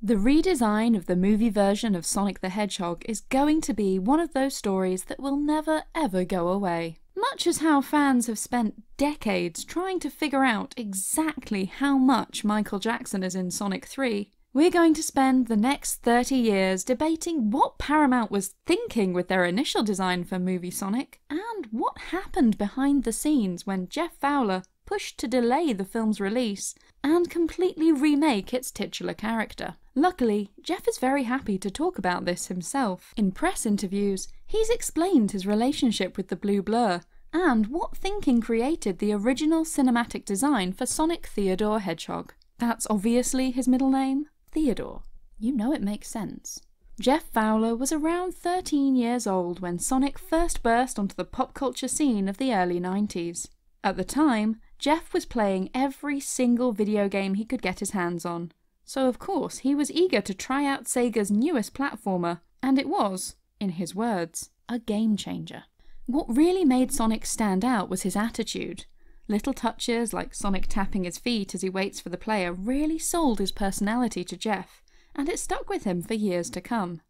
The redesign of the movie version of Sonic the Hedgehog is going to be one of those stories that will never ever go away. Much as how fans have spent decades trying to figure out exactly how much Michael Jackson is in Sonic 3, we're going to spend the next 30 years debating what Paramount was thinking with their initial design for movie Sonic, and what happened behind the scenes when Jeff Fowler pushed to delay the film's release and completely remake its titular character. Luckily, Jeff is very happy to talk about this himself. In press interviews, he's explained his relationship with the Blue Blur and what thinking created the original cinematic design for Sonic Theodore Hedgehog. That's obviously his middle name, Theodore. You know it makes sense. Jeff Fowler was around 13 years old when Sonic first burst onto the pop culture scene of the early 90s. At the time, Jeff was playing every single video game he could get his hands on. So of course he was eager to try out Sega's newest platformer, and it was, in his words, a game changer. What really made Sonic stand out was his attitude. Little touches like Sonic tapping his feet as he waits for the player really sold his personality to Jeff, and it stuck with him for years to come.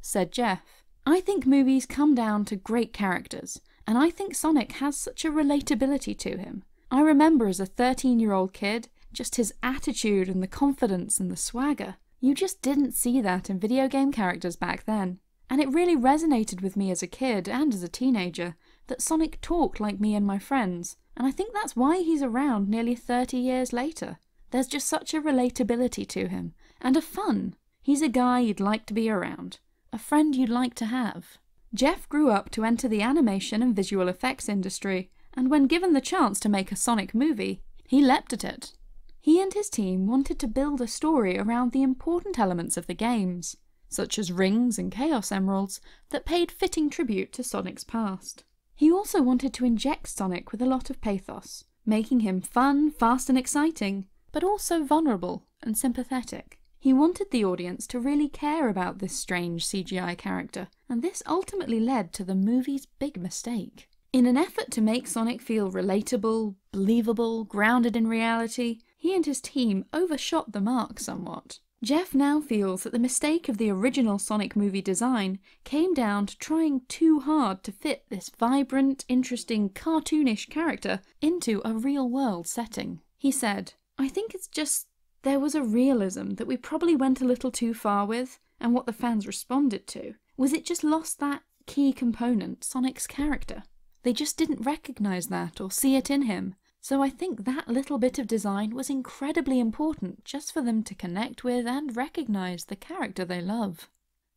Said Jeff, "I think movies come down to great characters, and I think Sonic has such a relatability to him. I remember as a 13-year-old kid, just his attitude and the confidence and the swagger. You just didn't see that in video game characters back then. And it really resonated with me as a kid and as a teenager that Sonic talked like me and my friends, and I think that's why he's around nearly 30 years later. There's just such a relatability to him, and a fun. He's a guy you'd like to be around, a friend you'd like to have." Jeff grew up to enter the animation and visual effects industry, and when given the chance to make a Sonic movie, he leapt at it. He and his team wanted to build a story around the important elements of the games, such as rings and Chaos Emeralds, that paid fitting tribute to Sonic's past. He also wanted to inject Sonic with a lot of pathos, making him fun, fast and exciting, but also vulnerable and sympathetic. He wanted the audience to really care about this strange CGI character, and this ultimately led to the movie's big mistake. In an effort to make Sonic feel relatable, believable, grounded in reality, he and his team overshot the mark somewhat. Jeff now feels that the mistake of the original Sonic movie design came down to trying too hard to fit this vibrant, interesting, cartoonish character into a real-world setting. He said, "I think it's just there was a realism that we probably went a little too far with, and what the fans responded to was it just lost that key component, Sonic's character. They just didn't recognize that or see it in him. So I think that little bit of design was incredibly important just for them to connect with and recognise the character they love."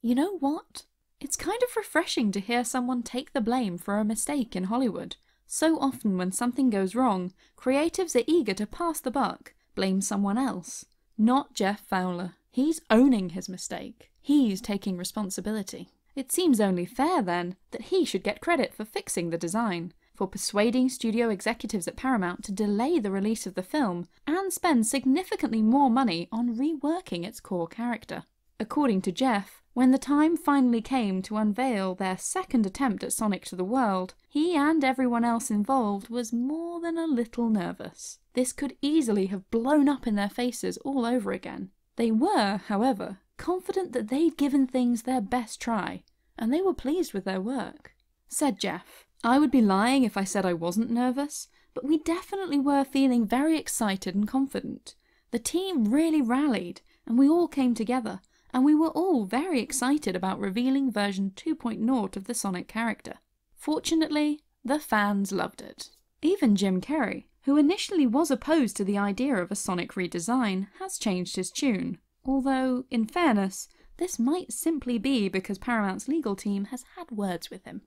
You know what? It's kind of refreshing to hear someone take the blame for a mistake in Hollywood. So often when something goes wrong, creatives are eager to pass the buck, blame someone else. Not Jeff Fowler. He's owning his mistake. He's taking responsibility. It seems only fair then that he should get credit for fixing the design, for persuading studio executives at Paramount to delay the release of the film and spend significantly more money on reworking its core character. According to Jeff, when the time finally came to unveil their second attempt at Sonic to the world, he and everyone else involved was more than a little nervous. This could easily have blown up in their faces all over again. They were, however, confident that they'd given things their best try, and they were pleased with their work. Said Jeff, "I would be lying if I said I wasn't nervous, but we definitely were feeling very excited and confident. The team really rallied, and we all came together, and we were all very excited about revealing version 2.0 of the Sonic character. Fortunately, the fans loved it." Even Jim Carrey, who initially was opposed to the idea of a Sonic redesign, has changed his tune. Although, in fairness, this might simply be because Paramount's legal team has had words with him.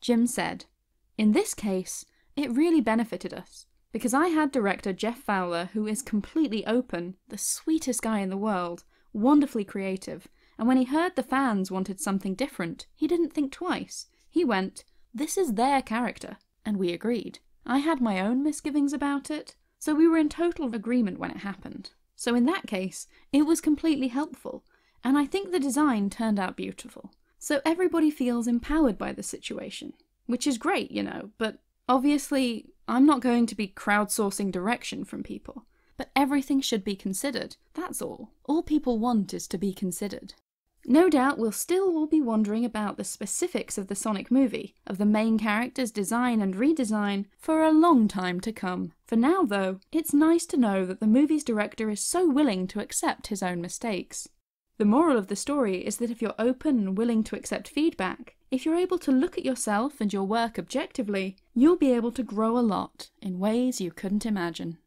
Jim said, "In this case, it really benefited us, because I had director Jeff Fowler, who is completely open, the sweetest guy in the world, wonderfully creative, and when he heard the fans wanted something different, he didn't think twice. He went, 'This is their character,' and we agreed. I had my own misgivings about it, so we were in total agreement when it happened. So in that case, it was completely helpful, and I think the design turned out beautiful. So everybody feels empowered by the situation, which is great, you know, but obviously I'm not going to be crowdsourcing direction from people. but everything should be considered, that's all. All people want is to be considered. No doubt we'll still all be wondering about the specifics of the Sonic movie, of the main character's design and redesign, for a long time to come. For now though, it's nice to know that the movie's director is so willing to accept his own mistakes. The moral of the story is that if you're open and willing to accept feedback, if you're able to look at yourself and your work objectively, you'll be able to grow a lot in ways you couldn't imagine.